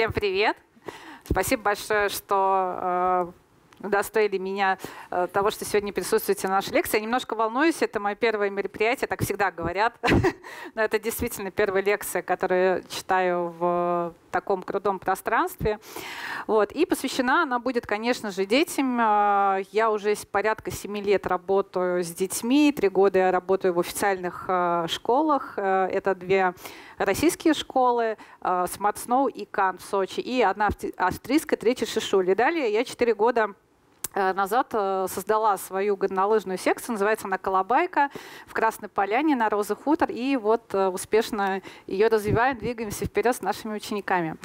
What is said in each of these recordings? Всем привет. Спасибо большое, что удостоили меня того, что сегодня присутствуете на нашей лекции. Я немножко волнуюсь, это мое первое мероприятие, так всегда говорят. Но это действительно первая лекция, которую читаю в таком крутом пространстве. Вот. И посвящена она будет, конечно же, детям. Я уже порядка 7 лет работаю с детьми, 3 года я работаю в официальных школах. Это 2 российские школы, Smart Snow и Кан в Сочи, и 1 австрийская, 3 Шишули. Далее я 4 года назад создала свою горнолыжную секцию, называется она «Калабайка», в Красной Поляне, на Розы Хутор, и вот успешно ее развиваем, двигаемся вперед с нашими учениками.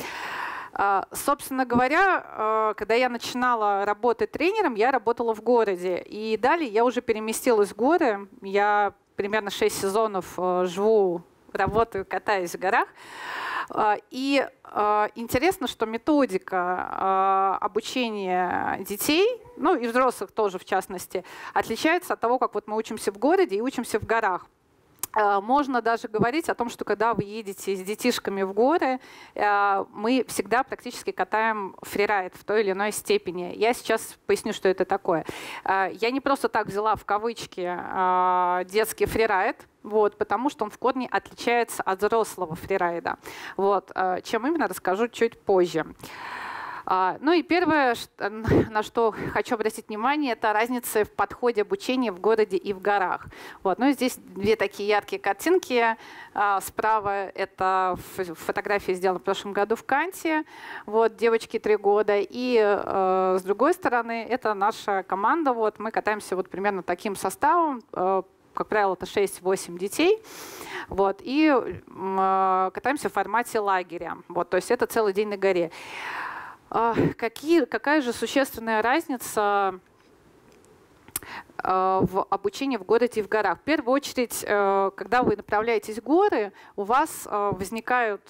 Собственно говоря, когда я начинала работать тренером, я работала в городе, и далее я уже переместилась в горы, я примерно 6 сезонов живу, работаю, катаюсь в горах. И интересно, что методика обучения детей, ну и взрослых тоже в частности, отличается от того, как вот мы учимся в городе и учимся в горах. Можно даже говорить о том, что когда вы едете с детишками в горы, мы всегда практически катаем фрирайд в той или иной степени. Я сейчас поясню, что это такое. Я не просто так взяла в кавычки детский фрирайд, вот, потому что он в корне отличается от взрослого фрирайда. Вот, чем именно, расскажу чуть позже. Ну и первое, на что хочу обратить внимание, это разница в подходе обучения в городе и в горах. Вот. Ну и здесь 2 такие яркие картинки. Справа это фотография, сделана в прошлом году в Канте. Вот, девочки 3 года. И с другой стороны, это наша команда. Вот, мы катаемся вот примерно таким составом. Как правило, это 6-8 детей. Вот, и катаемся в формате лагеря. Вот, то есть это целый день на горе. Какая же существенная разница в обучении в городе и в горах? В первую очередь, когда вы направляетесь в горы, у вас возникают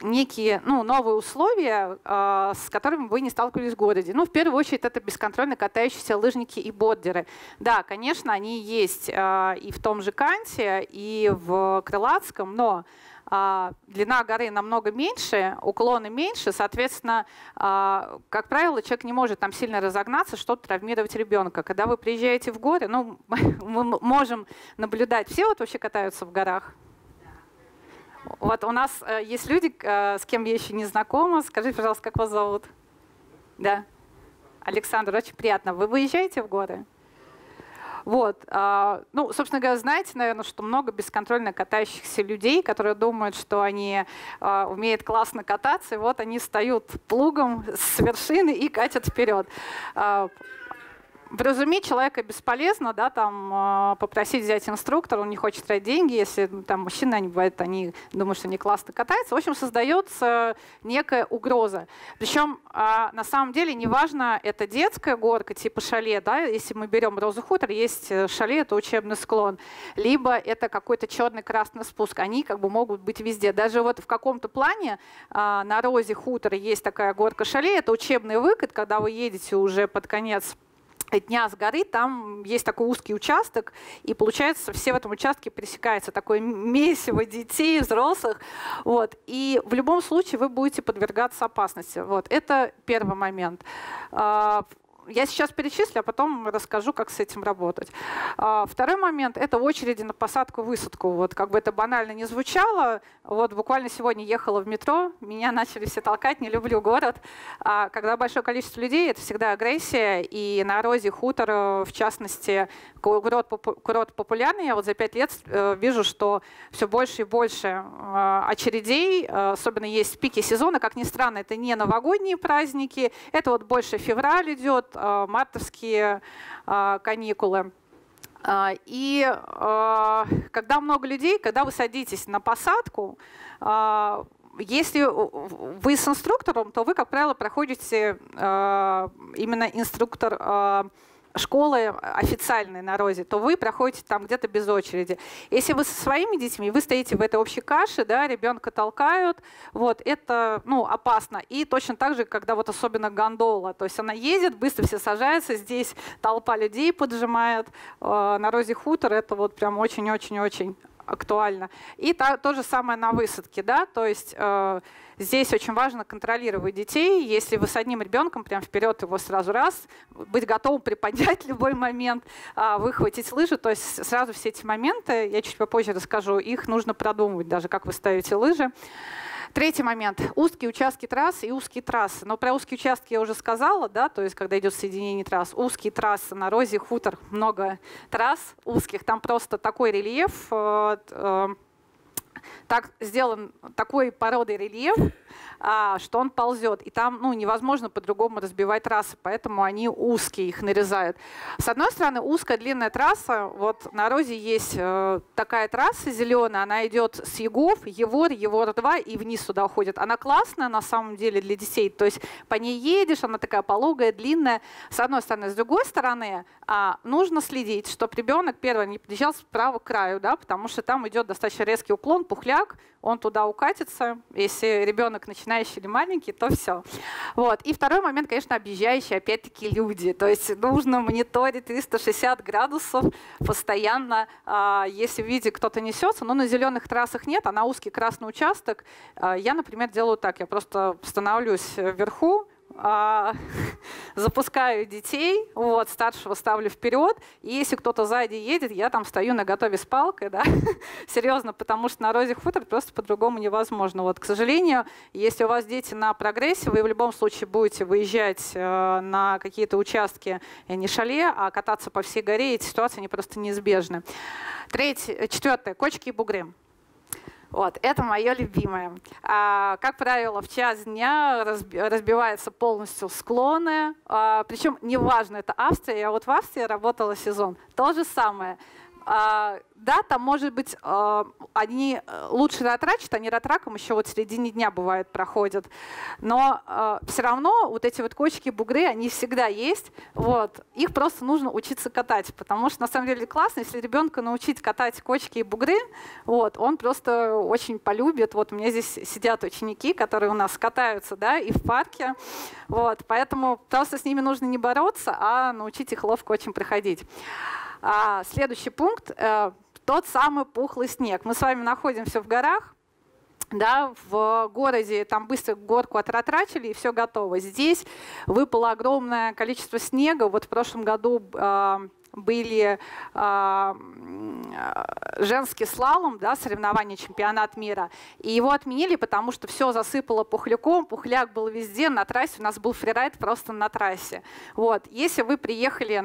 некие новые условия, с которыми вы не сталкивались в городе. Ну, в первую очередь, это бесконтрольно катающиеся лыжники и боддеры. Да, конечно, они есть и в том же Канте, и в Крылатском, но длина горы намного меньше, уклоны меньше, соответственно, как правило, человек не может там сильно разогнаться, чтобы травмировать ребенка. Когда вы приезжаете в горы, ну, мы можем наблюдать, все вот вообще катаются в горах. Вот у нас есть люди, с кем я еще не знакома. Скажите, пожалуйста, как вас зовут? Да. Александр, очень приятно. Вы выезжаете в горы? Вот. Ну, собственно говоря, знаете, наверное, что много бесконтрольно катающихся людей, которые думают, что они умеют классно кататься, и вот они встают плугом с вершины и катят вперед. Вразумить человека бесполезно, да, там, попросить взять инструктора, он не хочет тратить деньги, если там мужчины, они бывают, они думают, что они классно катаются. В общем, создается некая угроза. Причем, на самом деле, неважно, это детская горка типа шале, да, если мы берем Розу Хутор, есть шале, это учебный склон, либо это какой-то черный-красный спуск, они как бы могут быть везде. Даже вот в каком-то плане на Розе Хутор есть такая горка шале, это учебный выкат, когда вы едете уже под конец дня с горы, там есть такой узкий участок, и получается, все в этом участке пересекается такое месиво детей, взрослых. Вот. И в любом случае вы будете подвергаться опасности. Вот. Это первый момент. Я сейчас перечислю, а потом расскажу, как с этим работать. Второй момент — это очереди на посадку и высадку. Вот, как бы это банально не звучало, вот буквально сегодня ехала в метро, меня начали все толкать, не люблю город. Когда большое количество людей, это всегда агрессия, и на Розе Хутор, в частности, курорт популярный. Я вот за 5 лет вижу, что все больше и больше очередей, особенно есть пики сезона, как ни странно, это не новогодние праздники, это вот больше февраль идет, мартовские каникулы. И когда много людей, когда вы садитесь на посадку, если вы с инструктором, то вы, как правило, проходите именно инструктор школы официальной на Розе, то вы проходите там где-то без очереди. Если вы со своими детьми, вы стоите в этой общей каше, да, ребенка толкают, вот, это, ну, опасно. И точно так же, когда вот особенно гондола, то есть она едет, быстро все сажаются, здесь толпа людей поджимает, на Розе Хутор это вот прям очень-очень-очень актуально. И то же самое на высадке, да, то есть здесь очень важно контролировать детей. Если вы с одним ребенком, прям вперед его сразу раз, быть готовым приподнять в любой момент, выхватить лыжи, то есть сразу все эти моменты, я чуть попозже расскажу, их нужно продумывать даже, как вы ставите лыжи. Третий момент. Узкие участки трассы и узкие трассы. Но про узкие участки я уже сказала, да, то есть когда идет соединение трасс. Узкие трассы на Розе Хутор, много трасс узких, там просто такой рельеф, так сделан такой породой рельеф, что он ползет. И там ну, невозможно по-другому разбивать трассы, поэтому они узкие, их нарезают. С одной стороны, узкая длинная трасса. Вот на Розе есть такая трасса зеленая, она идет с Егов, Евор, Евор-2 и вниз сюда уходит. Она классная на самом деле для детей, то есть по ней едешь, она такая пологая, длинная. С одной стороны. С другой стороны, нужно следить, чтобы ребенок, первое, не подъезжал справа к краю, да, потому что там идет достаточно резкий уклон, пухляк, он туда укатится. Если ребенок начинающий или маленький, то все. Вот. И второй момент, конечно, объезжающие опять-таки люди. То есть нужно мониторить 360 градусов постоянно. Если в виде кто-то несется, но на зеленых трассах нет, а на узкий красный участок я, например, делаю так. Я просто становлюсь вверху, запускаю детей, вот, старшего ставлю вперед, и если кто-то сзади едет, я там стою наготове с палкой, да, серьезно, потому что на Розе Хутор просто по-другому невозможно. Вот, к сожалению, если у вас дети на прогрессе, вы в любом случае будете выезжать на какие-то участки не шале, а кататься по всей горе, эти ситуации они просто неизбежны. Четвертое, кочки и бугры. Вот, это мое любимое. Как правило, в час дня разбиваются полностью склоны. Причем неважно, это Австрия. Я вот в Австрии работала сезон. То же самое. Да, там, может быть, они лучше ратрачат, они ратраком еще вот в середине дня, бывает, проходят. Но все равно вот эти вот кочки, бугры, они всегда есть. Вот. Их просто нужно учиться катать, потому что, на самом деле, классно, если ребенка научить катать кочки и бугры, вот, он просто очень полюбит. Вот у меня здесь сидят ученики, которые у нас катаются, да, и в парке. Вот. Поэтому просто с ними нужно не бороться, а научить их ловко очень проходить. Следующий пункт – тот самый пухлый снег. Мы с вами находимся в горах, да, в городе, там быстро горку отратрачили, и все готово. Здесь выпало огромное количество снега. Вот в прошлом году были женский слалом, да, соревнования, чемпионат мира. И его отменили, потому что все засыпало пухляком, пухляк был везде, на трассе. У нас был фрирайд просто на трассе. Вот. Если вы приехали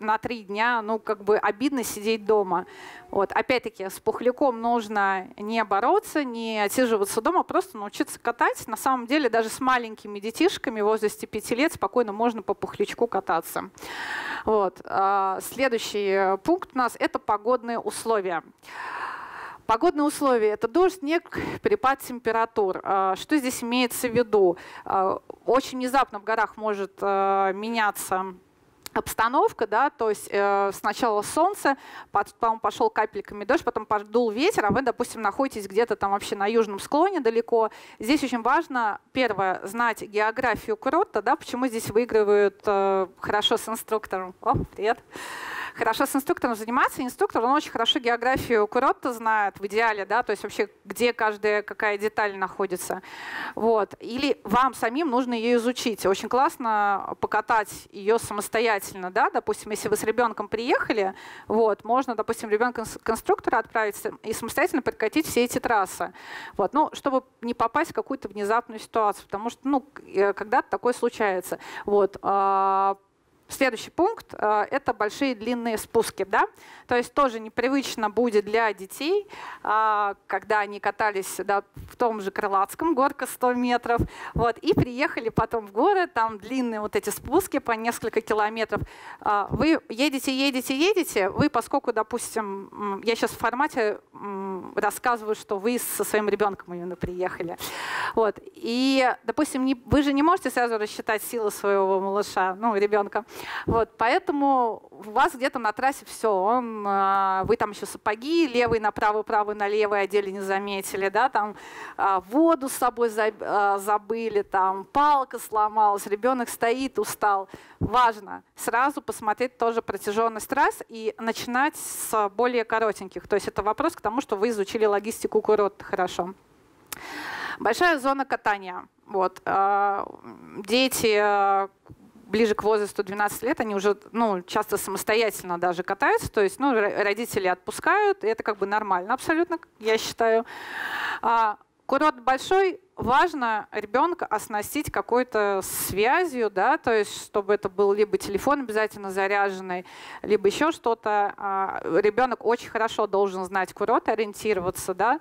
на 3 дня, ну, как бы обидно сидеть дома. Вот. Опять-таки, с пухляком нужно не бороться, не отсиживаться дома, просто научиться катать. На самом деле, даже с маленькими детишками в возрасте 5 лет спокойно можно по пухлячку кататься. Вот. Следующий пункт у нас – это погодные условия. Погодные условия – это дождь, снег, перепад температур. Что здесь имеется в виду? Очень внезапно в горах может меняться обстановка, да, то есть сначала солнце, потом пошел капельками дождь, потом подул ветер, а вы, допустим, находитесь где-то там вообще на южном склоне далеко. Здесь очень важно, первое, знать географию курорта, да, почему здесь выигрывают хорошо с инструктором. О, привет! Хорошо с инструктором заниматься. Инструктор, он очень хорошо географию курорта знает в идеале, да, то есть вообще где каждая какая деталь находится. Вот. Или вам самим нужно ее изучить. Очень классно покатать ее самостоятельно, да, допустим, если вы с ребенком приехали, вот, можно, допустим, ребенка к инструктору отправить и самостоятельно прокатить все эти трассы. Вот. Ну, чтобы не попасть в какую-то внезапную ситуацию, потому что, ну, когда-то такое случается. Вот. Следующий пункт – это большие длинные спуски. Да? То есть тоже непривычно будет для детей, когда они катались, да, в том же Крылатском, горка 100 метров, вот, и приехали потом в горы, там длинные вот эти спуски по несколько километров. Вы едете, вы, поскольку, допустим, я сейчас в формате рассказываю, что вы со своим ребенком именно приехали. Вот, и, допустим, вы же не можете сразу рассчитать силы своего малыша, ну, ребенка. Вот, поэтому у вас где-то на трассе все. Вы там еще сапоги левый направо, правый налево одели, не заметили, да, там воду с собой забыли, там палка сломалась, ребенок стоит, устал. Важно сразу посмотреть тоже протяженность трасс и начинать с более коротеньких. То есть это вопрос к тому, что вы изучили логистику курорта хорошо. Большая зона катания. Вот. Дети ближе к возрасту 12 лет, они уже часто самостоятельно даже катаются, то есть родители отпускают, и это как бы нормально абсолютно, я считаю. Курорт большой, важно ребенка оснастить какой-то связью, да, то есть чтобы это был либо телефон обязательно заряженный, либо еще что-то. Ребенок очень хорошо должен знать курорт, ориентироваться, да,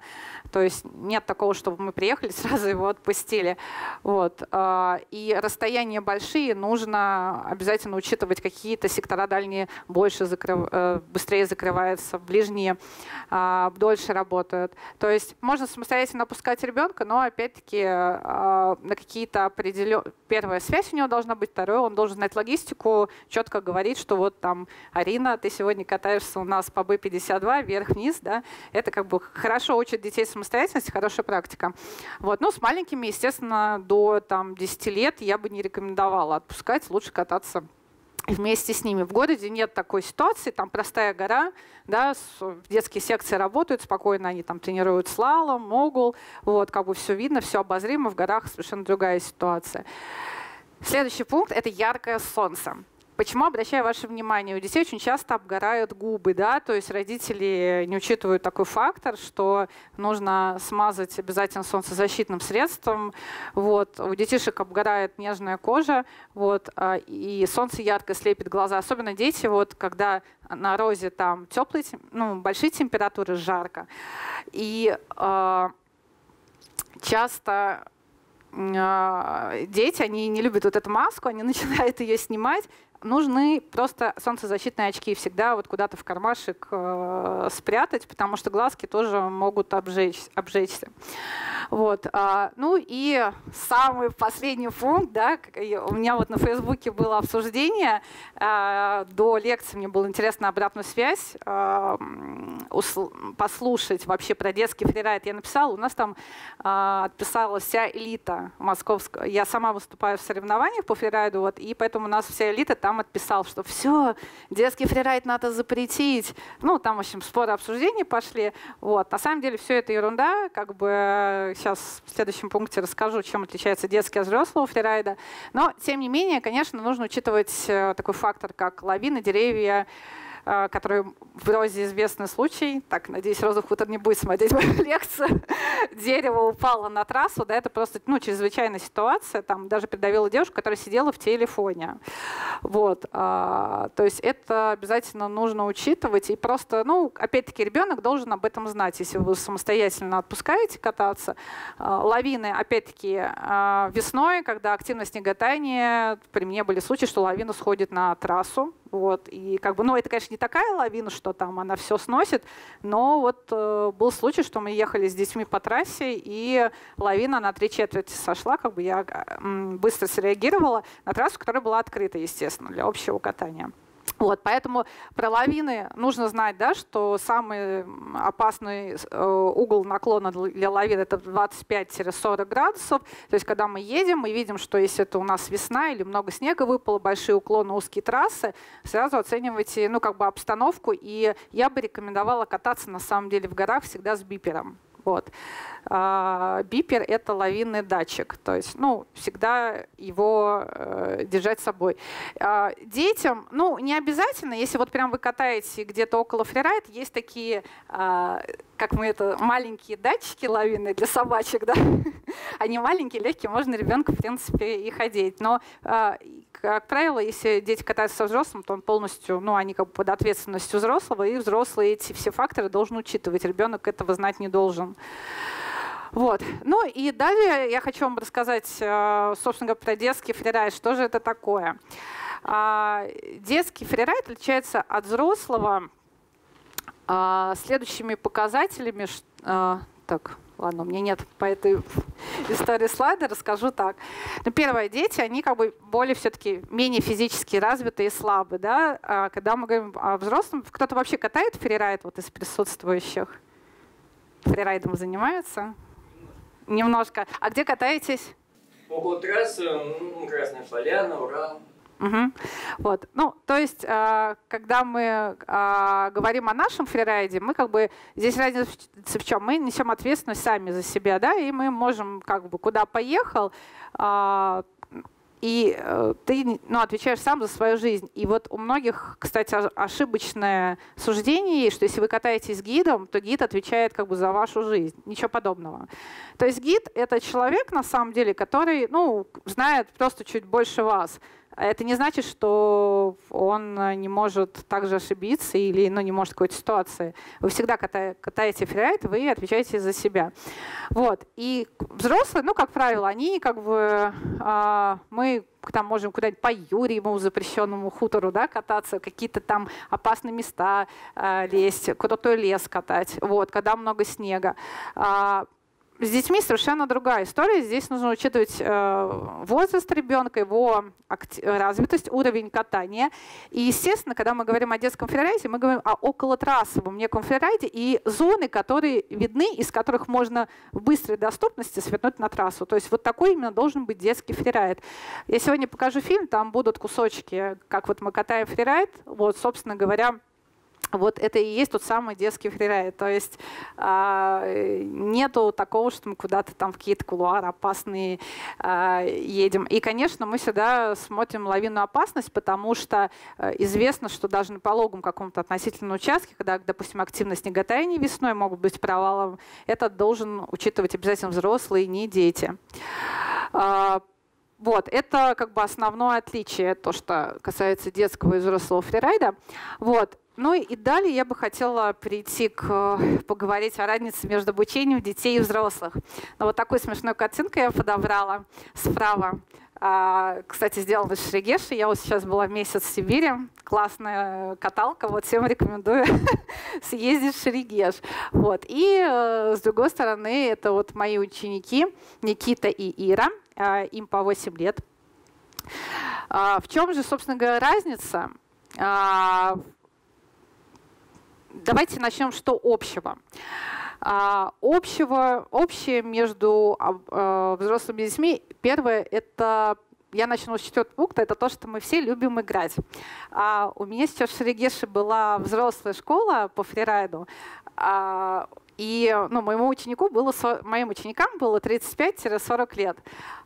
то есть нет такого, чтобы мы приехали, сразу его отпустили. Вот. И расстояния большие, нужно обязательно учитывать какие-то сектора дальние, быстрее закрываются, ближние дольше работают. То есть можно самостоятельно опускать ребенка, но опять-таки на какие-то определенные... Первая связь у него должна быть, второе, он должен знать логистику, четко говорить, что вот там, Арина, ты сегодня катаешься у нас по B52, вверх-вниз, да, это как бы хорошо учит детей самостоятельности, хорошая практика. Вот, ну, с маленькими, естественно, до там 10 лет я бы не рекомендовала отпускать, лучше кататься вместе с ними. В городе нет такой ситуации, там простая гора, да, детские секции работают спокойно, они там тренируют слалом, могул, вот, как бы все видно, все обозримо, в горах совершенно другая ситуация. Следующий пункт — это яркое солнце. Почему обращаю ваше внимание? У детей очень часто обгорают губы, да, то есть родители не учитывают такой фактор, что нужно смазать обязательно солнцезащитным средством. Вот. У детишек обгорает нежная кожа, вот, и солнце ярко слепит глаза. Особенно дети, вот, когда на розе там теплые, большие температуры, жарко. И часто дети, они не любят вот эту маску, они начинают ее снимать. Нужны просто солнцезащитные очки всегда вот куда-то в кармашек спрятать, потому что глазки тоже могут обжечься. Вот. Ну и самый последний пункт, да, у меня вот на Фейсбуке было обсуждение, до лекции мне было интересно обратную связь послушать вообще про детский фрирайд. Я написала, у нас там отписала вся элита московская. Я сама выступаю в соревнованиях по фрирайду, вот, и поэтому у нас вся элита там отписал, что все, детский фрирайд надо запретить. Ну, там, в общем, споры, обсуждения пошли. Вот. На самом деле все это ерунда. Как бы сейчас в следующем пункте расскажу, чем отличается детский от взрослого фрирайда. Но, тем не менее, конечно, нужно учитывать такой фактор, как лавины, деревья, которые в Розе известный случай. Так, надеюсь, Роза Хутор не будет смотреть мою лекцию. Дерево упало на трассу, да, это просто чрезвычайная ситуация. Там даже придавила девушку, которая сидела в телефоне. Вот. То есть это обязательно нужно учитывать. И просто, опять-таки, ребенок должен об этом знать. Если вы самостоятельно отпускаете кататься, лавины, опять-таки, весной, когда активно снеготание, при мне были случаи, что лавина сходит на трассу. Вот. И как бы, это, конечно, не такая лавина, что там она все сносит, но вот был случай, что мы ехали с детьми по трассе, и лавина на 3/4 сошла, как бы я быстро среагировала на трассу, которая была открыта, естественно, для общего катания. Вот, поэтому про лавины нужно знать, да, что самый опасный угол наклона для лавин — это 25-40 градусов. То есть когда мы едем, мы видим, что если это у нас весна или много снега выпало, большие уклоны, узкие трассы, сразу оценивайте обстановку. И я бы рекомендовала кататься на самом деле в горах всегда с бипером. Вот. Бипер — это лавинный датчик, то есть всегда его держать с собой. Детям не обязательно, если вот прям вы катаете где-то около фрирайд, есть такие, как мы это, маленькие датчики лавины для собачек, да? Они маленькие, легкие, можно ребенка, в принципе, их одеть. Но, как правило, если дети катаются со взрослым, то он полностью, они как бы под ответственностью взрослого, и взрослые эти все факторы должен учитывать, ребенок этого знать не должен. Вот. Ну и далее я хочу вам рассказать, собственно говоря, про детский фрирайд, что же это такое. Детский фрирайд отличается от взрослого следующими показателями. Так, ладно, у меня нет по этой историю слайда расскажу так. Ну, первое, дети, они как бы более все-таки менее физически развитые и слабые. Да? А когда мы говорим о взрослом, кто-то вообще катает фрирайд вот из присутствующих? Фрирайдом занимаются? Немножко. А где катаетесь? Около трассы, Красная Поляна, Урал. Угу. Вот. Ну, то есть, когда мы говорим о нашем фрирайде, мы как бы здесь разница в чем? Мы несем ответственность сами за себя, да, и мы можем как бы куда поехал, и ты, ну, отвечаешь сам за свою жизнь. И вот у многих, кстати, ошибочное суждение, что если вы катаетесь с гидом, то гид отвечает как бы за вашу жизнь. Ничего подобного. То есть гид — это человек, на самом деле, который, ну, знает просто чуть больше вас. Это не значит, что он не может также ошибиться или, ну, не может какой-то ситуации. Вы всегда катаете фрирайд, вы отвечаете за себя. Вот. И взрослые, ну, как правило, они как бы… мы там можем куда-нибудь по Юрьеву, запрещенному хутору, да, кататься, какие-то там опасные места лезть, крутой лес катать, вот, когда много снега. С детьми совершенно другая история. Здесь нужно учитывать возраст ребенка, его развитость, уровень катания. И, естественно, когда мы говорим о детском фрирайде, мы говорим о околотрассовом неком фрирайде и зоны, которые видны, из которых можно в быстрой доступности свернуть на трассу. То есть вот такой именно должен быть детский фрирайд. Я сегодня покажу фильм, там будут кусочки, как вот мы катаем фрирайд. Вот, собственно говоря, вот это и есть тот самый детский фрирайд. То есть нету такого, что мы куда-то там в какие-то кулуары опасные едем. И, конечно, мы всегда смотрим лавинную опасность, потому что известно, что даже на пологом каком-то относительном участке, когда, допустим, активно снеготаяние весной могут быть провалом, это должен учитывать обязательно взрослые, не дети. Вот, это как бы основное отличие, то, что касается детского и взрослого фрирайда. Вот. Ну и далее я бы хотела перейти поговорить о разнице между обучением детей и взрослых. Но вот такую смешную картинку я подобрала справа. Кстати, сделана из Шерегеша. Я вот сейчас была месяц в Сибири. Классная каталка. Вот всем рекомендую съездить в Шерегеш. Вот. И с другой стороны, это вот мои ученики Никита и Ира. Им по 8 лет. В чем же, собственно говоря, разница? Давайте начнем, что общего. Общее между взрослыми и детьми. Первое, это, я начну с 4-го пункта, это то, что мы все любим играть. У меня сейчас в Шерегеше была взрослая школа по фрирайду. И, ну, моим ученикам было 35-40 лет.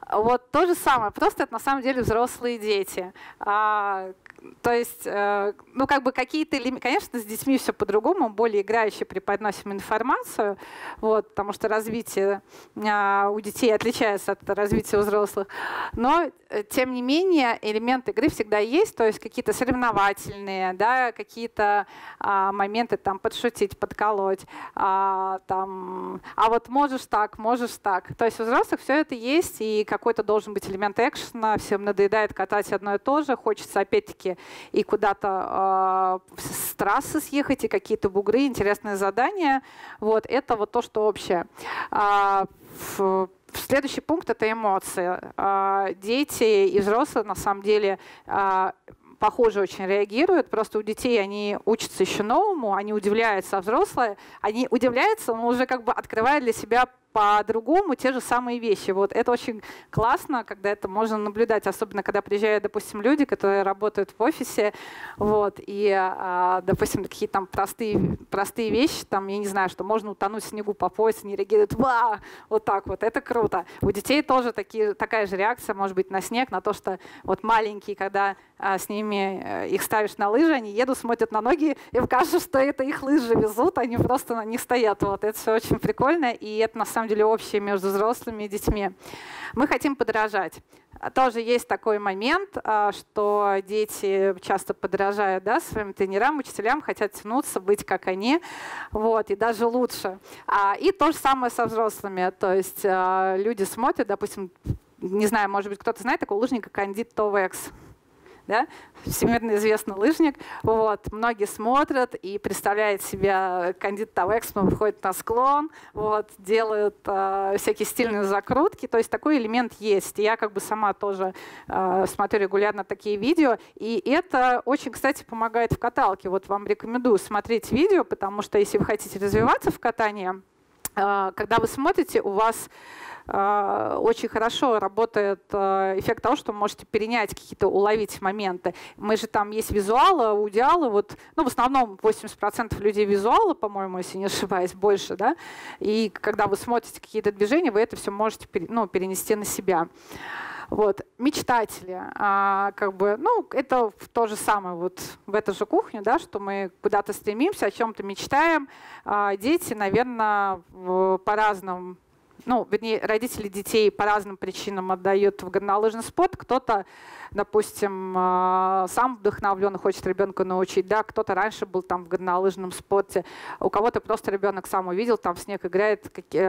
Вот то же самое, просто это на самом деле взрослые дети. То есть, ну, как бы какие-то элементы, конечно, с детьми все по-другому, более играюще преподносим информацию, вот, потому что развитие у детей отличается от развития у взрослых. Но, тем не менее, элемент игры всегда есть, то есть какие-то соревновательные, да, какие-то моменты там подшутить, подколоть, там, а вот можешь так. То есть у взрослых все это есть, и какой-то должен быть элемент экшена, всем надоедает катать одно и то же, хочется опять-таки и куда-то с трассы съехать, и какие-то бугры, интересные задания. Вот, это вот то, что общее. Следующий пункт — это эмоции. Дети и взрослые, на самом деле, похоже очень реагируют. Просто у детей они учатся еще новому, они удивляются, а взрослые, они удивляются, но уже как бы открывают для себя по-другому те же самые вещи. Вот это очень классно, когда это можно наблюдать, особенно когда приезжают, допустим, люди, которые работают в офисе, вот, и, допустим, какие-то там простые вещи, там, я не знаю, что можно утонуть в снегу по пояс, не реагируют, ва, вот так вот, это круто. У детей тоже такая же реакция, может быть, на снег, на то, что вот маленькие, когда с ними их ставишь на лыжи, они едут, смотрят на ноги, им кажется, что это их лыжи везут, они просто на них стоят. Вот, это все очень прикольно, и это на самом деле общее между взрослыми и детьми. Мы хотим подражать. Тоже есть такой момент, что дети часто подражают, да, своим тренерам, учителям, хотят тянуться, быть как они, вот, и даже лучше. И то же самое со взрослыми. То есть люди смотрят, допустим, не знаю, может быть, кто-то знает такого лыжника Кэнди Тоу Экспо. да? Всемирно известный лыжник. Вот. Многие смотрят и представляют себя Кэндид Тоу Экспо, выходит на склон, вот, делают всякие стильные закрутки. То есть такой элемент есть. Я как бы сама тоже смотрю регулярно такие видео. И это очень, кстати, помогает в каталке. Вот вам рекомендую смотреть видео, потому что если вы хотите развиваться в катании, когда вы смотрите, у вас очень хорошо работает эффект того, что вы можете перенять какие-то, уловить моменты. Мы же там есть визуалы, аудиалы, вот, ну, в основном 80% людей визуалы, по-моему, если не ошибаюсь, больше, да, и когда вы смотрите какие-то движения, вы это все можете перенести на себя. Вот. Мечтатели, как бы, ну, это то же самое, вот в эту же кухню, да, что мы куда-то стремимся, о чем-то мечтаем. Дети, наверное, по-разному, ну, вернее, родители детей по разным причинам отдают в горнолыжный спорт. Кто-то, допустим, сам вдохновлен, хочет ребенка научить, да, кто-то раньше был там в горнолыжном спорте, у кого-то просто ребенок сам увидел, там в снег играет,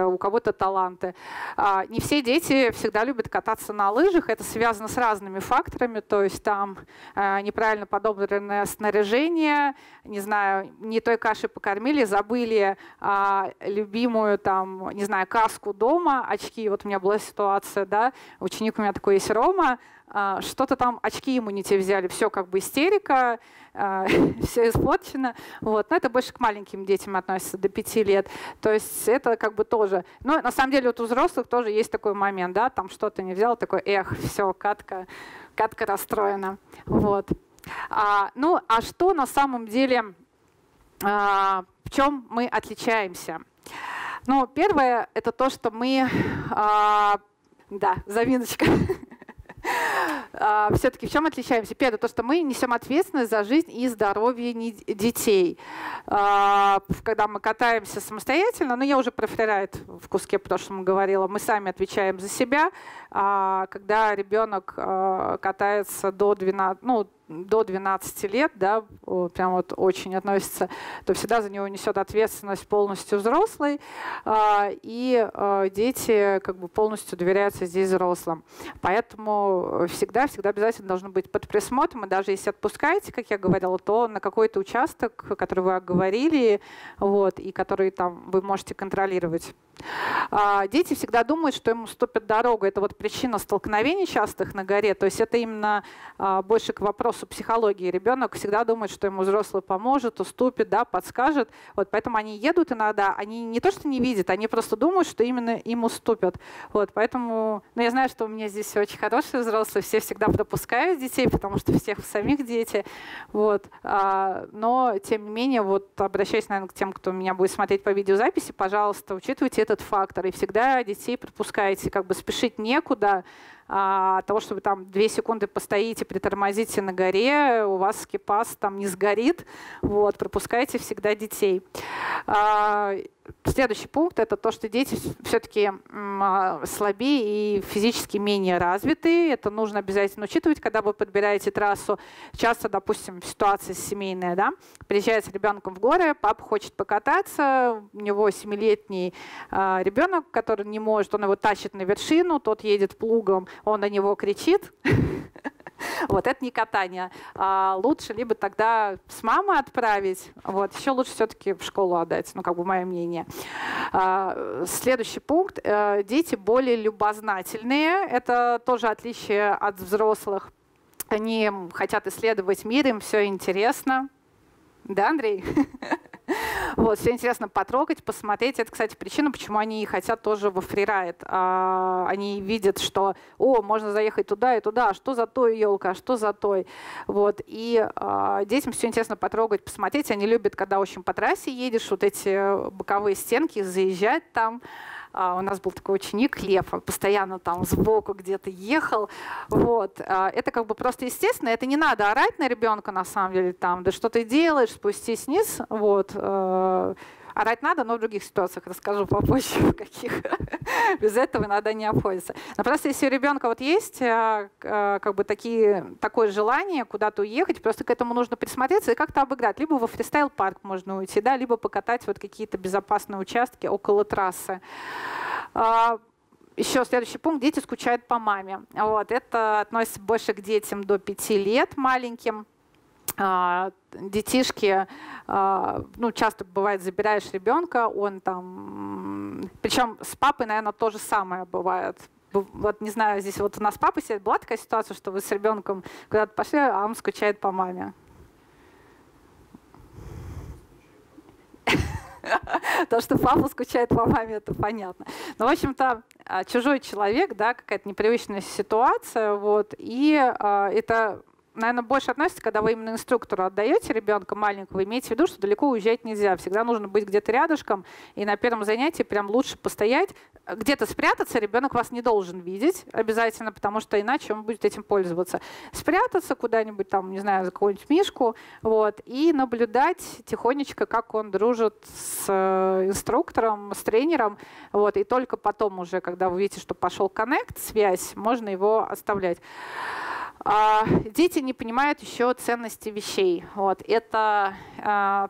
у кого-то таланты. Не все дети всегда любят кататься на лыжах, это связано с разными факторами, то есть там неправильно подобранное снаряжение, не знаю, не той кашей покормили, забыли любимую там, не знаю, каску дома, очки, вот у меня была ситуация, да, ученик у меня такой есть Рома, что-то там, очки ему не те взяли, все как бы истерика, все испорчено. Вот. Но это больше к маленьким детям относится, до 5 лет. То есть это как бы тоже… Ну, на самом деле вот у взрослых тоже есть такой момент, да, там что-то не взял, такой, эх, все, катка расстроена. Вот. Ну, а что на самом деле, в чем мы отличаемся? Ну, первое, это то, что мы… да, завиночка. Все-таки в чем отличаемся? Первое, то, что мы несем ответственность за жизнь и здоровье детей. Когда мы катаемся самостоятельно, но я уже про фрирайд в куске прошлом говорила, мы сами отвечаем за себя. Когда ребенок катается до 12 лет, да, прям вот очень относится, то всегда за него несет ответственность полностью взрослый, и дети как бы полностью доверяются здесь взрослым. Поэтому всегда обязательно должны быть под присмотром, и даже если отпускаете, как я говорила, то на какой-то участок, который вы оговорили, вот, и который там вы можете контролировать. Дети всегда думают, что им уступят дорогу. Это вот причина столкновений частых на горе. То есть это именно больше к вопросу психологии. Ребенок всегда думает, что ему взрослый поможет, уступит, да, подскажет. Вот, поэтому они едут иногда. Они не то, что не видят, они просто думают, что именно им уступят. Вот, поэтому, ну, я знаю, что у меня здесь очень хорошие взрослые. Все всегда пропускают детей, потому что всех самих дети. Вот. Но, тем не менее, вот, обращаясь, наверное, к тем, кто меня будет смотреть по видеозаписи, пожалуйста, учитывайте этот фактор. И всегда детей пропускаете, как бы спешить некуда. От того, что вы там 2 секунды постоите, притормозите на горе, у вас скипас там не сгорит. Вот, пропускайте всегда детей. Следующий пункт – это то, что дети все-таки слабее и физически менее развиты. Это нужно обязательно учитывать, когда вы подбираете трассу. Часто, допустим, ситуация семейная, да? Приезжает с ребенком в горы, папа хочет покататься, у него 7-летний ребенок, который не может, он его тащит на вершину, тот едет плугом, он на него кричит. Вот это не катание. Лучше либо тогда с мамой отправить, вот, еще лучше все-таки в школу отдать, ну, как бы мое мнение. Следующий пункт. Дети более любознательные. Это тоже отличие от взрослых. Они хотят исследовать мир, им все интересно. Да, Андрей? Вот, все интересно потрогать, посмотреть. Это, кстати, причина, почему они хотят тоже во фрирайд. Они видят, что, о, можно заехать туда и туда, что за той елка, что за той. Вот, и детям все интересно потрогать, посмотреть. Они любят, когда очень по трассе едешь, вот эти боковые стенки, заезжать там. У нас был такой ученик Лев, он постоянно там сбоку где-то ехал. Вот. Это как бы просто естественно, это не надо орать на ребенка на самом деле, там, да что ты делаешь, спустись вниз. Вот. Орать надо, но в других ситуациях, расскажу попозже, в каких. Без этого иногда не обходится. Но просто если у ребенка вот есть как бы такое желание куда-то уехать, просто к этому нужно присмотреться и как-то обыграть. Либо во фристайл-парк можно уйти, да, либо покатать вот какие-то безопасные участки около трассы. Еще следующий пункт. Дети скучают по маме. Вот. Это относится больше к детям до 5 лет, маленьким. Детишки, ну, часто бывает, забираешь ребенка, он там… Причем с папой, наверное, то же самое бывает. Вот не знаю, здесь вот у нас папа сидит, была такая ситуация, что вы с ребенком куда-то пошли, а он скучает по маме. То, что папа скучает по маме, это понятно. Но, в общем-то, чужой человек, да, какая-то непривычная ситуация, вот, и это… Наверное, больше относится, когда вы именно инструктору отдаете ребенка маленького, имейте в виду, что далеко уезжать нельзя. Всегда нужно быть где-то рядышком, и на первом занятии прям лучше постоять. Где-то спрятаться ребенок вас не должен видеть обязательно, потому что иначе он будет этим пользоваться. Спрятаться куда-нибудь там, не знаю, за какую-нибудь мишку, вот, и наблюдать тихонечко, как он дружит с инструктором, с тренером. Вот, и только потом уже, когда вы видите, что пошел коннект, связь, можно его оставлять. Дети не понимают еще ценности вещей. Вот. Это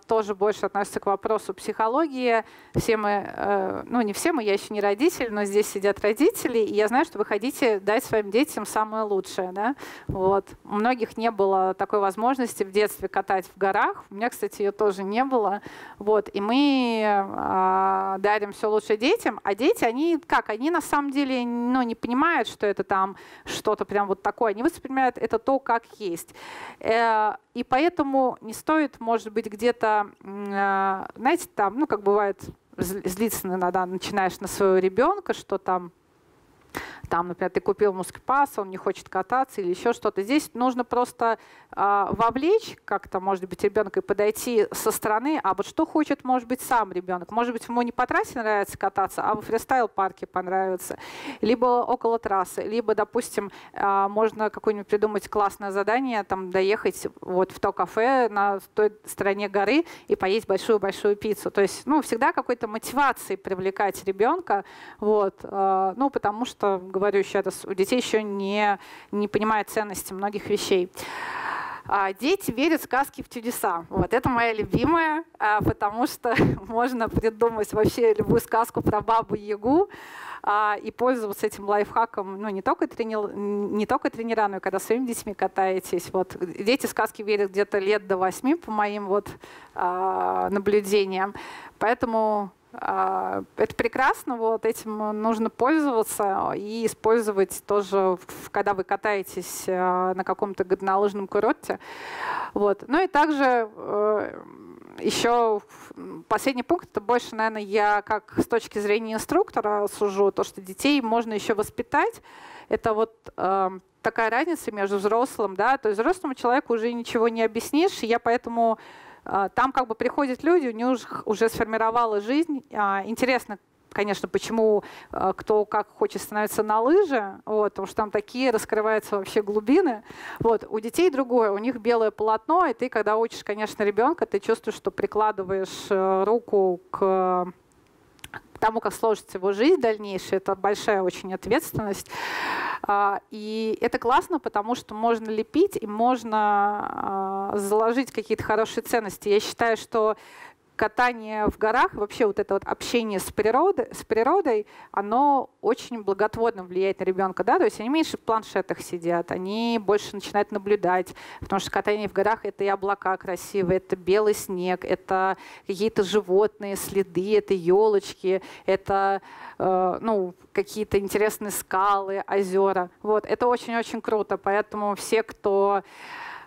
тоже больше относится к вопросу психологии. Все мы, ну не все мы, я еще не родитель, но здесь сидят родители, и я знаю, что вы хотите дать своим детям самое лучшее. Да? Вот. У многих не было такой возможности в детстве катать в горах. У меня, кстати, ее тоже не было. Вот. И мы дарим все лучшее детям, а дети, они как? Они на самом деле ну, не понимают, что это там что-то прям вот такое. Они воспринимают это то, как есть. И поэтому не стоит, может быть, где-то, знаете, там, ну, как бывает, злиться иногда начинаешь на своего ребенка, что там, например, ты купил мускипас, он не хочет кататься или еще что-то. Здесь нужно просто вовлечь как-то, может быть, ребенка и подойти со стороны, а вот что хочет, может быть, сам ребенок. Может быть, ему не по трассе нравится кататься, а во фристайл-парке понравится. Либо около трассы, либо, допустим, можно какое-нибудь придумать классное задание, там, доехать вот в то кафе на той стороне горы и поесть большую-большую пиццу. То есть, ну, всегда какой-то мотивацией привлекать ребенка, вот, ну, потому что, говорю еще раз, у детей еще не понимают ценности многих вещей. Дети верят в сказки, в чудеса. Вот это моя любимая, потому что можно придумать вообще любую сказку про бабу-ягу и пользоваться этим лайфхаком, ну, не только тренера, но и когда своими детьми катаетесь. Вот. Дети в сказки верят где-то лет до 8, по моим вот, наблюдениям. Поэтому… Это прекрасно, вот этим нужно пользоваться и использовать тоже, когда вы катаетесь на каком-то горнолыжном курорте. Вот. Ну и также еще последний пункт, это больше, наверное, я как с точки зрения инструктора сужу, то, что детей можно еще воспитать. Это вот… такая разница между взрослым, да, то есть взрослому человеку уже ничего не объяснишь, и я поэтому там как бы приходят люди, у них уже сформировалась жизнь. Интересно, конечно, почему кто как хочет становиться на лыжи, вот, потому что там такие раскрываются вообще глубины. Вот. У детей другое, у них белое полотно, и ты, когда учишь, конечно, ребенка, ты чувствуешь, что прикладываешь руку к тому, как сложится его жизнь дальнейшая, это большая очень ответственность. И это классно, потому что можно лепить и можно заложить какие-то хорошие ценности. Я считаю, что катание в горах, вообще вот это вот общение с природой, оно очень благотворно влияет на ребенка. Да? То есть они меньше в планшетах сидят, они больше начинают наблюдать, потому что катание в горах — это и облака красивые, это белый снег, это какие-то животные следы, это елочки, это ну, какие-то интересные скалы, озера. Вот. Это очень-очень круто, поэтому все, кто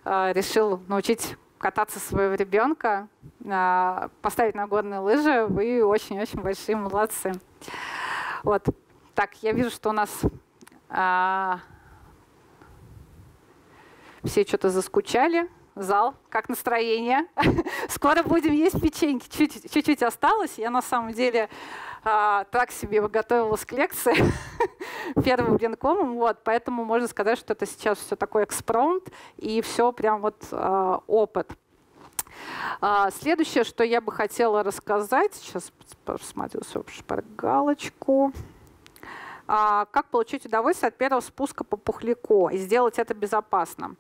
решил научить кататься своего ребенка, поставить на горные лыжи, вы очень-очень большие молодцы. Вот. Так, я вижу, что у нас все что-то заскучали. Зал, как настроение? Скоро будем есть печеньки. Чуть-чуть осталось. Я на самом деле так себе готовилась к лекции первым блинком. Вот. Поэтому можно сказать, что это сейчас все такой экспромт и все прям вот опыт. Следующее, что я бы хотела рассказать, сейчас посмотрю свою шпаргалочку. Как получить удовольствие от первого спуска по пухляку и сделать это безопасно.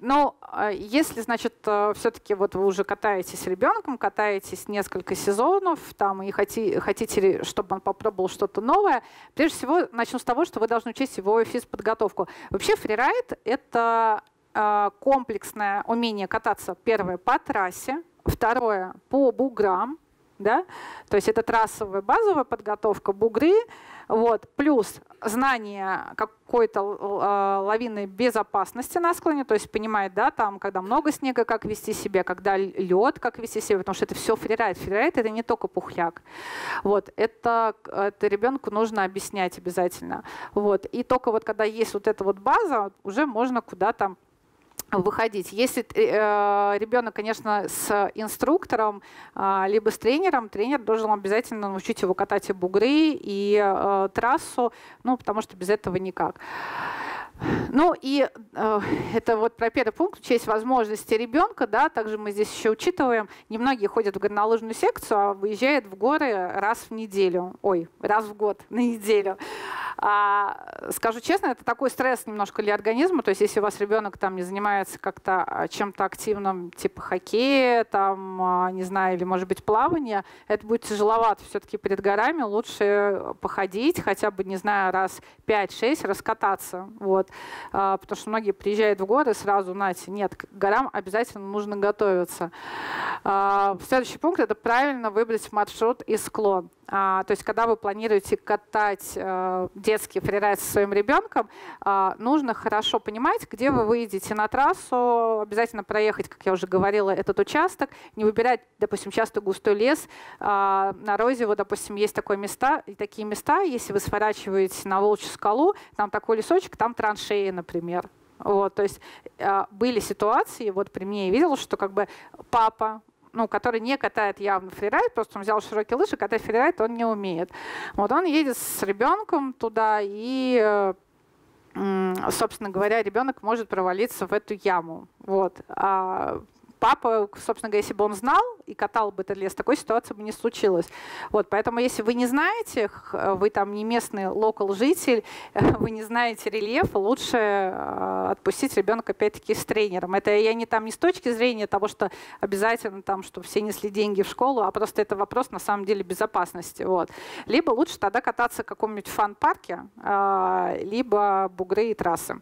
Ну, если, значит, все-таки вот вы уже катаетесь с ребенком, катаетесь несколько сезонов, там, и хотите, чтобы он попробовал что-то новое, прежде всего начну с того, что вы должны учесть его физподготовку. Вообще фрирайд — это комплексное умение кататься, первое, по трассе, второе, по буграм, да? То есть это трассовая базовая подготовка, бугры, вот, плюс знание какой-то лавинной безопасности на склоне, то есть понимает, да, там, когда много снега, как вести себя, когда лед, как вести себя, потому что это все фрирайд. Фрирайд — это не только пухляк. Вот, это ребенку нужно объяснять обязательно. Вот, и только вот когда есть вот эта вот база, уже можно куда-то выходить. Если ребенок, конечно, с инструктором, либо с тренером, тренер должен обязательно научить его катать и бугры, и трассу, ну, потому что без этого никак. Ну и это вот про первый пункт, учесть возможности ребенка, да, также мы здесь еще учитываем, немногие ходят в горнолыжную секцию, а выезжают в горы раз в год на неделю. Скажу честно, это такой стресс немножко для организма, то есть если у вас ребенок там не занимается как-то чем-то активным, типа хоккея, там, не знаю, или может быть плавание, это будет тяжеловато все-таки перед горами, лучше походить, хотя бы, не знаю, раз 5-6 раскататься, вот, потому что многие приезжают в горы сразу, знаете, нет, к горам обязательно нужно готовиться. Следующий пункт — это правильно выбрать маршрут и склон. То есть, когда вы планируете катать детский фрирайд со своим ребенком, нужно хорошо понимать, где вы выйдете на трассу, обязательно проехать, как я уже говорила, этот участок, не выбирать, допустим, часто густой лес. На Розево, допустим, есть такие места, если вы сворачиваете на Волчью скалу, там такой лесочек, там траншеи, например. Вот, то есть были ситуации, вот при мне я видела, что как бы папа, ну, который не катает явно фрирайд, просто он взял широкие лыжи, катать фрирайд он не умеет. Вот он едет с ребенком туда, и, собственно говоря, ребенок может провалиться в эту яму. Вот. А папа, собственно говоря, если бы он знал и катал бы этот лес, такой ситуации бы не случилось. Вот. Поэтому если вы не знаете, вы там не местный локал-житель, вы не знаете рельеф, лучше отпустить ребенка опять-таки с тренером. Это я не с точки зрения того, что обязательно там, чтобы все несли деньги в школу, а просто это вопрос на самом деле безопасности. Вот. Либо лучше тогда кататься в каком-нибудь фан-парке, либо бугры и трассы.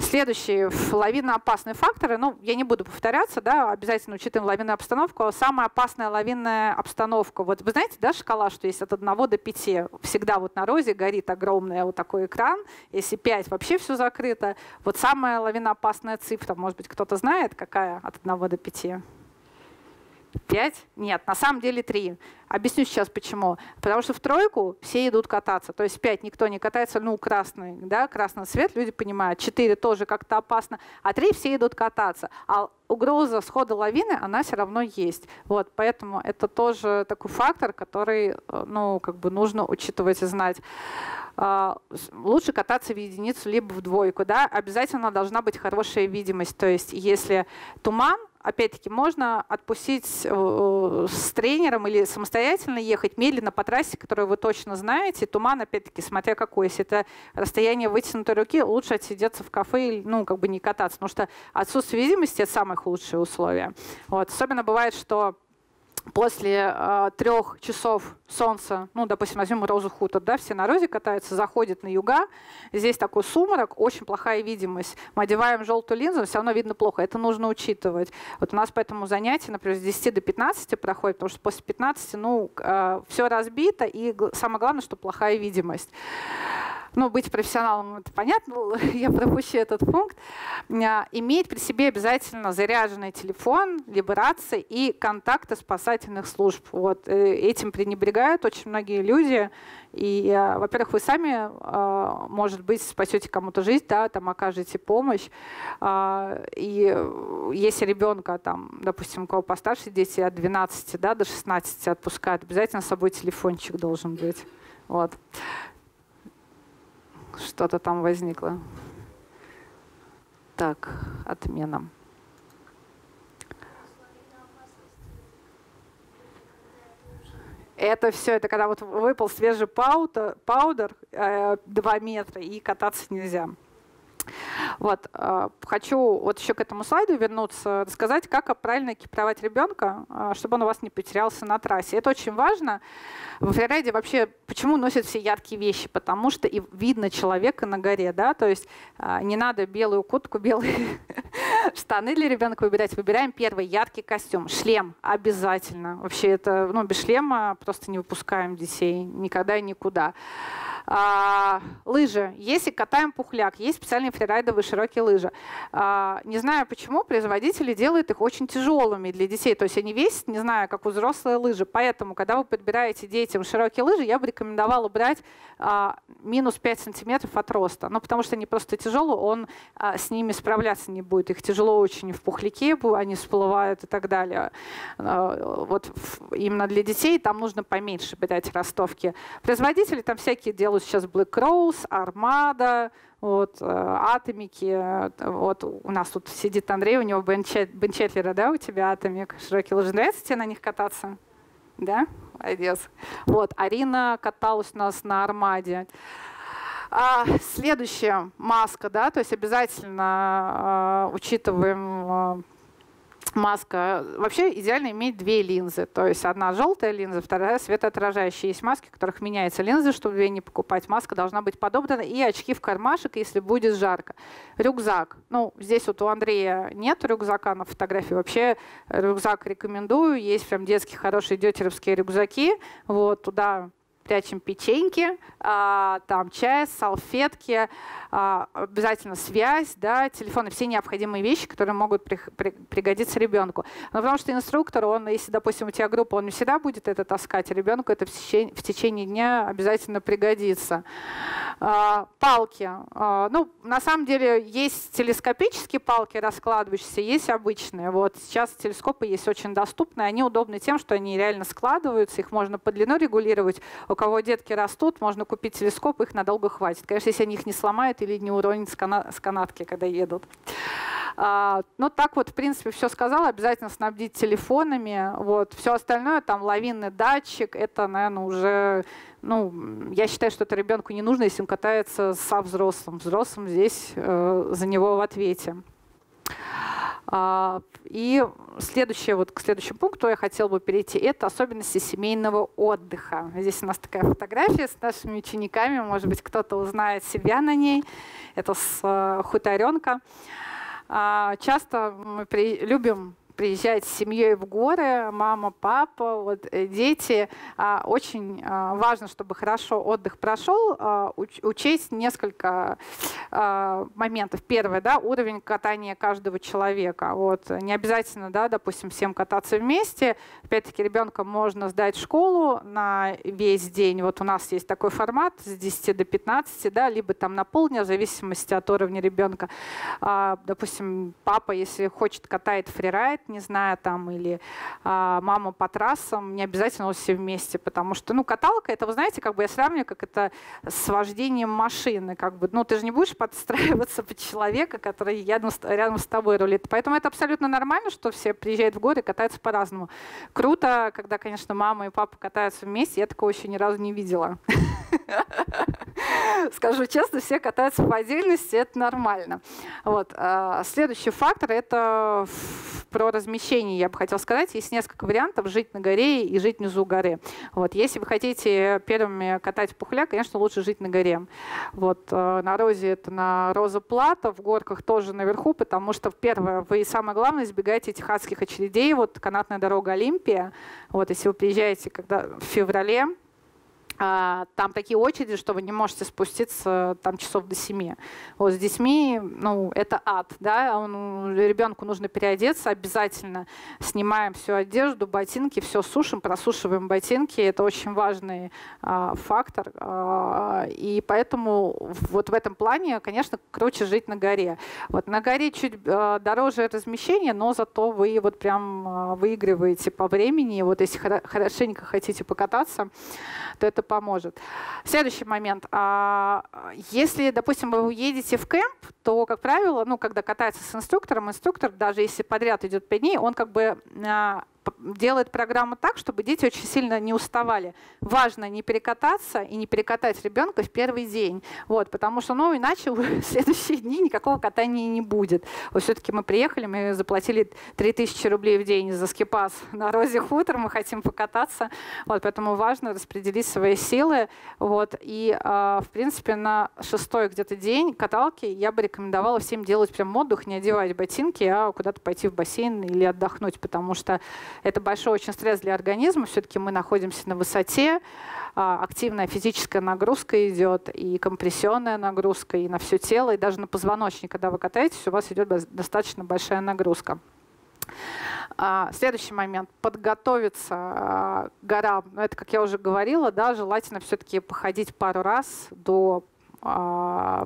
Следующие лавинно-опасные факторы. Ну, я не буду повторяться, да, обязательно учитываем лавинную обстановку. Самая опасная лавинная обстановка. Вот вы знаете, да, шкала, что есть от 1 до 5. Всегда вот на Розе горит огромный вот такой экран. Если 5, вообще все закрыто. Вот самая лавиноопасная цифра, может быть, кто-то знает, какая от 1 до 5? 5? Нет, на самом деле 3. Объясню сейчас почему. Потому что в тройку все идут кататься. То есть 5 никто не катается, ну, красный, да, красный цвет, люди понимают. 4 тоже как-то опасно, а 3 все идут кататься. А угроза схода лавины, она все равно есть. Вот, поэтому это тоже такой фактор, который, ну, как бы нужно учитывать и знать. Лучше кататься в единицу либо в двойку, да. Обязательно должна быть хорошая видимость. То есть если туман, опять-таки, можно отпустить с тренером или самостоятельно ехать медленно по трассе, которую вы точно знаете. Туман, опять-таки, смотря какой. Если это расстояние вытянутой руки, лучше отсидеться в кафе или, ну, как бы не кататься. Потому что отсутствие видимости — это самые худшие условия. Вот. Особенно бывает, что после 3 часов солнца, ну, допустим, возьмем Розу Хутор, да, все на Розе катаются, заходят на юга, здесь такой сумрак, очень плохая видимость. Мы одеваем желтую линзу, все равно видно плохо, это нужно учитывать. Вот у нас поэтому занятия, например, с 10 до 15 проходят, потому что после 15, ну, все разбито, и самое главное, что плохая видимость. Ну, быть профессионалом — это понятно, я пропущу этот пункт. Иметь при себе обязательно заряженный телефон, либо рации и контакты спасательных служб. Вот. Этим пренебрегают очень многие люди. И, во-первых, вы сами, может быть, спасете кому-то жизнь, да, там, окажете помощь. И если ребенка, там, допустим, у кого постарше дети, от 12, да, до 16 отпускают, обязательно с собой телефончик должен быть. Вот. Что-то там возникло. Так, отмена. Это все, это когда вот выпал свежий паудер, 2 метра, и кататься нельзя. Вот. Хочу вот еще к этому слайду вернуться, рассказать, как правильно экипировать ребенка, чтобы он у вас не потерялся на трассе. Это очень важно. В фрирайде вообще почему носят все яркие вещи? Потому что и видно человека на горе. Да? То есть не надо белую куртку, белые штаны для ребенка выбирать. Выбираем первый яркий костюм. Шлем обязательно. Вообще это, ну, без шлема просто не выпускаем детей никогда и никуда. Лыжи. Если катаем пухляк, есть специальные фрирайдовые широкие лыжи. Не знаю почему, производители делают их очень тяжелыми для детей. То есть они весят, не знаю, как у взрослые лыжи. Поэтому, когда вы подбираете детям широкие лыжи, я бы рекомендовала брать минус 5 сантиметров от роста. Ну, потому что они просто тяжелые, он с ними справляться не будет. Их тяжело очень в пухляке, они всплывают и так далее. Вот именно для детей там нужно поменьше брать ростовки. Производители там всякие делают сейчас: Black Rose, Armada, вот, атомики. Вот у нас тут сидит Андрей, у него Бенчетлера, да, у тебя атомик, широкие лыжи. Нравится тебе на них кататься? Да? Молодец. Вот, Арина каталась у нас на Армаде. Следующая маска, да, то есть обязательно учитываем маска. Вообще идеально иметь две линзы, то есть одна желтая линза, вторая светоотражающая. Есть маски, у которых меняется линза, чтобы две не покупать. Маска должна быть подобрана, и очки в кармашек, если будет жарко. Рюкзак. Ну, здесь вот у Андрея нет рюкзака на фотографии. Вообще рюкзак рекомендую. Есть прям детские хорошие дётеровские рюкзаки. Вот туда прячем печеньки, там чай, салфетки, обязательно связь, да, телефон и все необходимые вещи, которые могут пригодиться ребенку. Но потому что инструктор, он, если, допустим, у тебя группа, он не всегда будет это таскать, а ребенку это в течение дня обязательно пригодится. Палки. Ну, на самом деле есть телескопические палки раскладывающиеся, есть обычные. Вот сейчас телескопы есть очень доступные, они удобны тем, что они реально складываются, их можно по длину регулировать. У кого детки растут, можно купить телескоп, их надолго хватит. Конечно, если они их не сломают или не уронят с канатки, когда едут. Ну, так вот, в принципе, все сказала. Обязательно снабдить телефонами. Вот. Все остальное, там, лавинный датчик, это, наверное, уже… Ну, я считаю, что это ребенку не нужно, если он катается со взрослым. Взрослым здесь за него в ответе. И следующее, вот к следующему пункту я хотела бы перейти, это особенности семейного отдыха. Здесь у нас такая фотография с нашими учениками, может быть, кто-то узнает себя на ней. Это с хуторенка. Часто мы любим приезжать с семьей в горы, мама, папа, вот, дети. Очень важно, чтобы хорошо отдых прошел, учесть несколько моментов. Первое, да, уровень катания каждого человека. Вот. Не обязательно, да, допустим, всем кататься вместе. Опять-таки, ребенка можно сдать в школу на весь день. Вот у нас есть такой формат с 10 до 15, да, либо там на полдня, в зависимости от уровня ребенка. Допустим, папа, если хочет, катает фрирайд, не знаю, там, или мама по трассам, не обязательно все вместе, потому что, ну, каталка, это, вы знаете, как бы я сравниваю, как это с вождением машины, как бы, ну, ты же не будешь подстраиваться под человека, который рядом с тобой рулит, поэтому это абсолютно нормально, что все приезжают в горы и катаются по-разному. Круто, когда, конечно, мама и папа катаются вместе, я такого еще ни разу не видела. Скажу честно, все катаются по отдельности, это нормально. Вот. Следующий фактор — это про размещение, я бы хотела сказать. Есть несколько вариантов жить на горе и жить внизу горы. Вот. Если вы хотите первыми катать пухляк, конечно, лучше жить на горе. Вот. На Розе — это на Роза Плато, в горках тоже наверху, потому что, первое, вы, самое главное, избегаете этих адских очередей. Вот канатная дорога Олимпия. Вот. Если вы приезжаете в феврале, там такие очереди, что вы не можете спуститься там часов до 7. Вот с детьми, ну, это ад, да, ребенку нужно переодеться обязательно, снимаем всю одежду, ботинки, все сушим, просушиваем ботинки, это очень важный фактор, и поэтому вот в этом плане, конечно, круче жить на горе. Вот на горе чуть дороже размещение, но зато вы вот прям выигрываете по времени, вот если хорошенько хотите покататься, то это поможет. Следующий момент. Если, допустим, вы уедете в кемп, то, как правило, ну, когда катается с инструктором, инструктор, даже если подряд идет 5 дней, он как бы делает программу так, чтобы дети очень сильно не уставали. Важно не перекататься и не перекатать ребенка в первый день, вот, потому что, ну, иначе в следующие дни никакого катания не будет. Вот все-таки мы приехали, мы заплатили 3000 рублей в день за скипас на Розе Хутор, мы хотим покататься, вот, поэтому важно распределить свои силы. Вот, и, в принципе, на шестой где-то день каталки я бы рекомендовала всем делать прям отдых, не одевать ботинки, а куда-то пойти в бассейн или отдохнуть, потому что это большой очень стресс для организма. Все-таки мы находимся на высоте, активная физическая нагрузка идет, и компрессионная нагрузка, и на все тело, и даже на позвоночник, когда вы катаетесь, у вас идет достаточно большая нагрузка. Следующий момент. Подготовиться к горам. Это, как я уже говорила, да, желательно все-таки походить пару раз до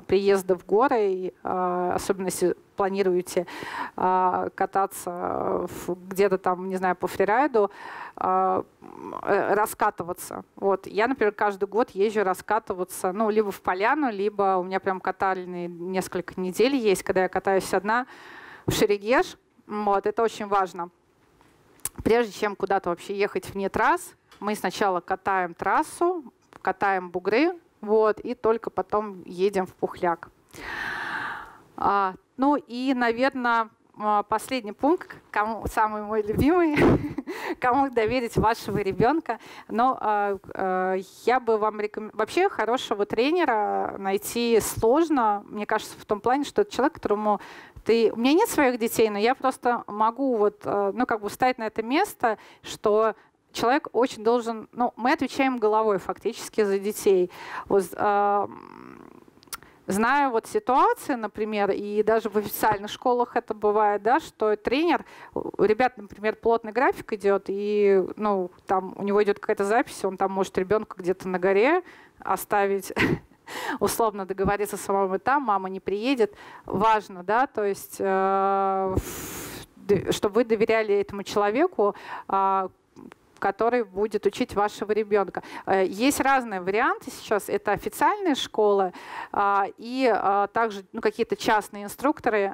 приезда в горы, особенно если планируете кататься где-то там, не знаю, по фрирайду, раскатываться. Вот. Я, например, каждый год езжу раскатываться, ну, либо в поляну, либо у меня прям катальные несколько недель есть, когда я катаюсь одна в Шерегеш. Вот. Это очень важно. Прежде чем куда-то вообще ехать вне трасс, мы сначала катаем трассу, катаем бугры, вот, и только потом едем в пухляк. Ну и, наверное, последний пункт, самый мой любимый, кому доверить вашего ребенка. Но я бы вам рекомендую... Вообще хорошего тренера найти сложно, мне кажется, в том плане, что это человек, которому... У меня нет своих детей, но я просто могу вот, ну, как бы встать на это место, что... Человек очень должен, ну, мы отвечаем головой фактически за детей. Вот, знаю вот ситуации, например, и даже в официальных школах это бывает, да, что тренер, у ребят, например, плотный график идет, и, ну, там у него идет какая-то запись, он там может ребенка где-то на горе оставить, условно договориться с мамой там, мама не приедет. Важно, да, то есть, чтобы вы доверяли этому человеку, который будет учить вашего ребенка. Есть разные варианты сейчас. Это официальные школы и также, ну, какие-то частные инструкторы,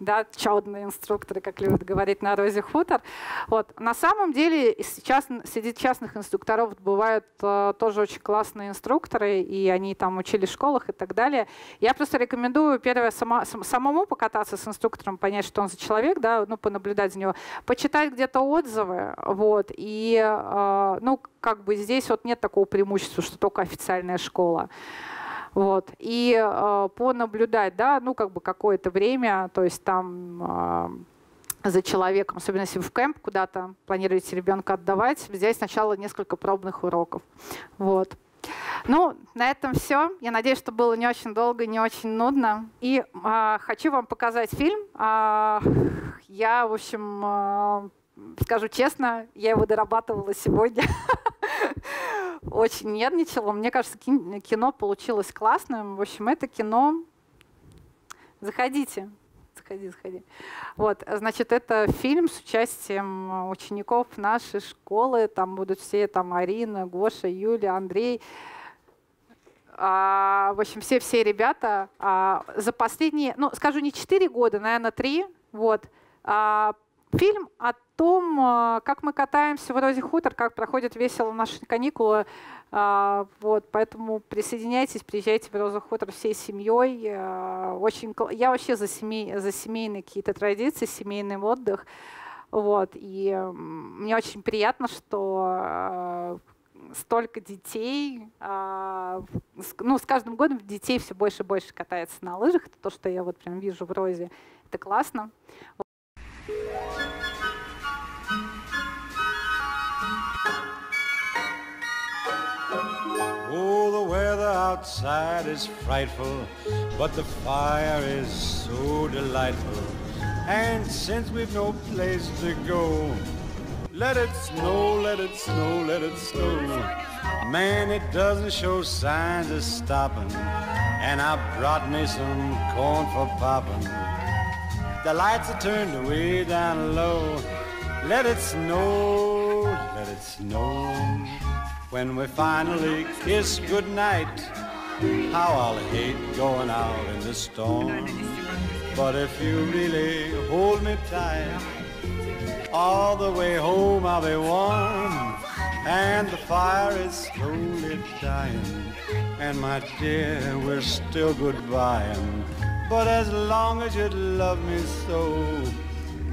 да, чаудные инструкторы, как любят говорить на Розе Хутор. Вот. На самом деле сейчас среди частных инструкторов бывают тоже очень классные инструкторы, и они там учили в школах и так далее. Я просто рекомендую, первое, самому покататься с инструктором, понять, что он за человек, да, ну, понаблюдать за него, почитать где-то отзывы, вот, и, ну, как бы здесь вот нет такого преимущества, что только официальная школа. Вот. И понаблюдать, да, ну, как бы какое-то время, то есть там за человеком, особенно если вы в кемп куда-то планируете ребенка отдавать, взять сначала несколько пробных уроков. Вот. Ну, на этом все. Я надеюсь, что было не очень долго, не очень нудно. И хочу вам показать фильм. Я, в общем, скажу честно, я его дорабатывала сегодня. Очень нервничала. Мне кажется, кино получилось классным. В общем, это кино... Заходите. Заходи, заходи. Вот, значит, это фильм с участием учеников нашей школы. Там будут все, там Арина, Гоша, Юля, Андрей. В общем, все ребята. За последние, ну, скажу, не 4 года, наверное, 3. Вот. Фильм о том, как мы катаемся в Розе Хутор, как проходят весело наши каникулы. Вот, поэтому присоединяйтесь, приезжайте в Розу Хутор всей семьей. Очень, я вообще за семейные какие-то традиции, семейный отдых. Вот, и мне очень приятно, что столько детей, ну, с каждым годом детей все больше и больше катается на лыжах. Это то, что я вот прям вижу в Розе. Это классно. Oh, the weather outside is frightful, but the fire is so delightful. And since we've no place to go, let it snow, let it snow, let it snow. Man, it doesn't show signs of stopping, and I brought me some corn for popping. The lights are turned way down low. Let it snow, let it snow. When we finally kiss goodnight, how I'll hate going out in the storm. But if you really hold me tight, All the way home I'll be warm, and the fire is slowly dying, and my dear, we're still goodbying. But as long as you love me so,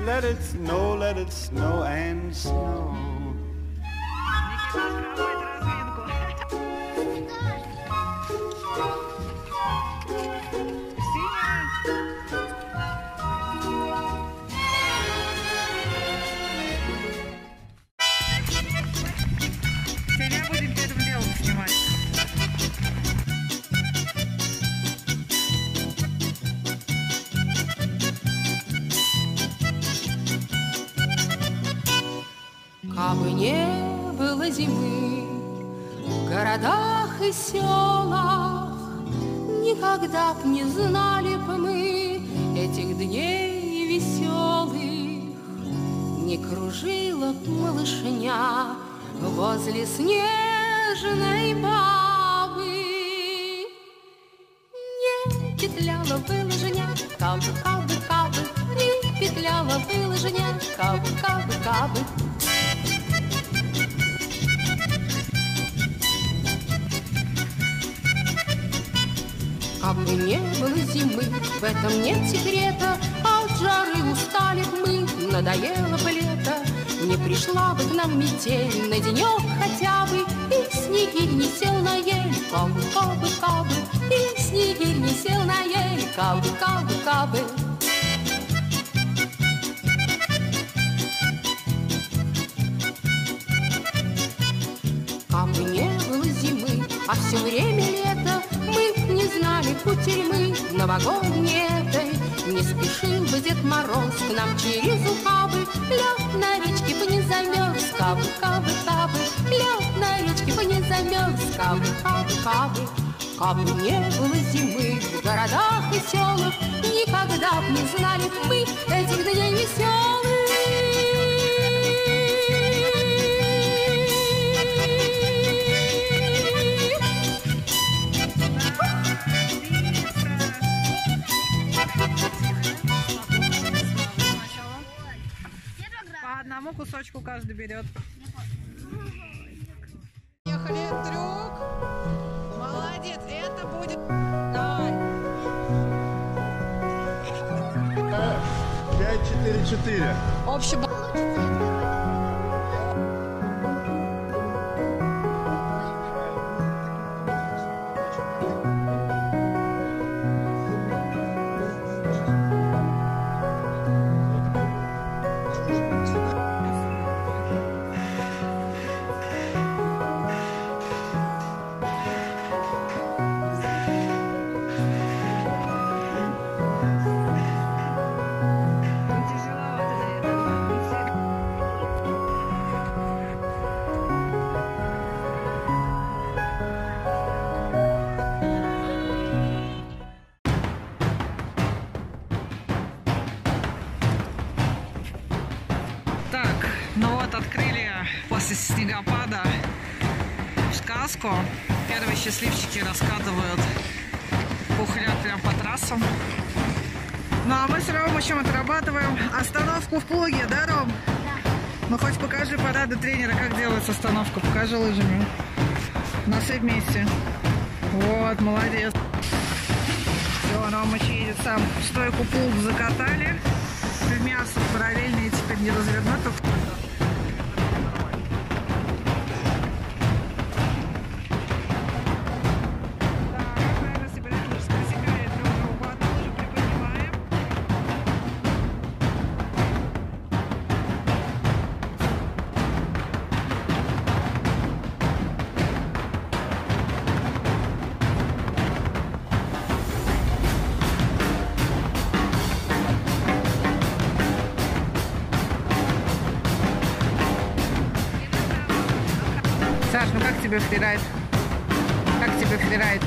let it snow and snow. Зимы в городах и селах никогда б не знали бы мы этих дней веселых. Не кружила б малышня возле снежной бабы, не петляла бы лыжня, кабы-кабы-кабы, не петляла бы лыжня, кабы-кабы-кабы. Кабы не было зимы, в этом нет секрета, от жары устали б мы, надоело бы лето. Не пришла бы к нам метель на денек хотя бы, и снегирь не сел на ель, кабы-кабы-кабы, и снегирь не сел на ель, кабы-кабы-кабы. Кабы не было зимы, а все время лето, не знали кутерьмы новогодней этой. Не спешил бы Дед Мороз к нам через ухабы, лед на речке бы не замерз, кабы-кабы-кабы, лед на речке бы не замерз, кабы-кабы-кабы. Кабы не было зимы в городах и селах, никогда б не знали мы этих дней веселых. Одному кусочку каждый берет. Поехали, трюк. Молодец, это будет. Давай. 5-4-4. Общий балл. Снегопада в сказку. Первые счастливчики раскатывают пухляк прям по трассам. Ну а мы с Ромычем отрабатываем остановку в плуге, да, Ром? Да. Ну хоть покажи парады тренера, как делается остановка. Покажи лыжами. Носы вместе. Вот, молодец. Все, Ромыч едет сам. В стойку плуг закатали. Мясо параллельно и теперь не развернуть. Фрирайд. Как тебе фрирайд?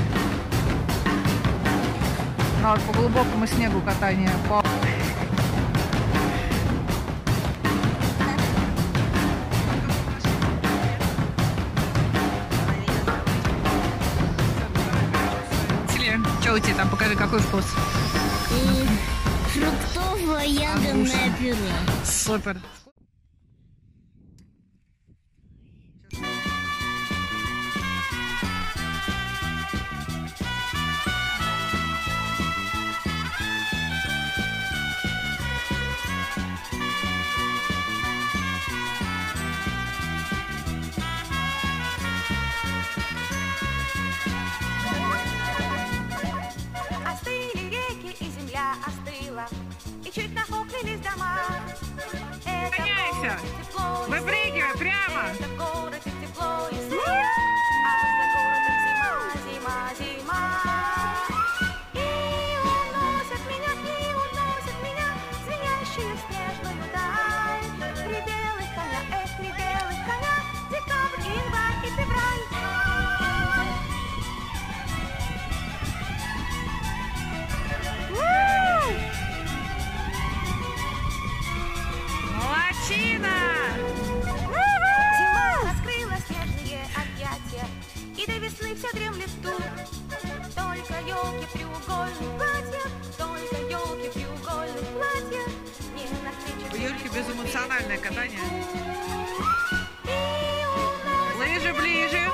Ну, вот по глубокому снегу катание. Что у тебя там? Покажи, какой вкус. Фруктово-ягодное пюре. Супер. Безэмоциональное катание. Лыжи ближе.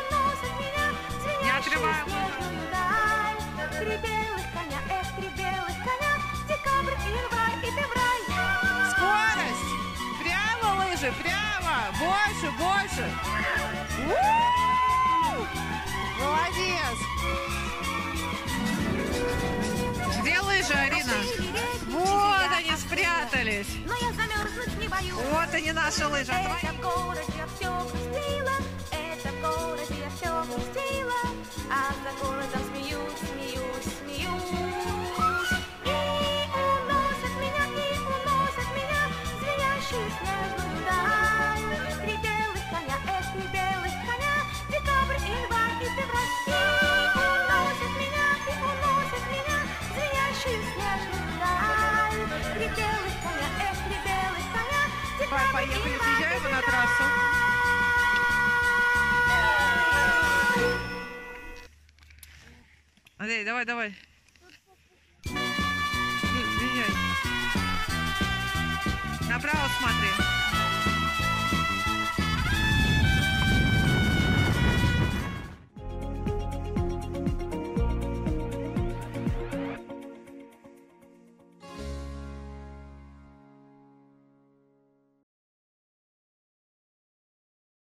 Не отрываем. Скорость. Прямо лыжи, прямо. Больше, больше. Молодец. Где лыжи, Арина? Вот они спрятались. Вот они, наши лыжи. Это в городе я все пустила, это в городе я все пустила, а за городом смеюсь, смеюсь, смеюсь. И уносят меня звенящую снежную даль. Три белых коня, эх, три белых коня, декабрь, январь и февраль. И уносят меня звенящую снежную даль. Три белых коня, эх, три белых коня. Поехали, съезжаем на трассу. Андрей, давай, давай. Нет, съезжай. Направо смотри.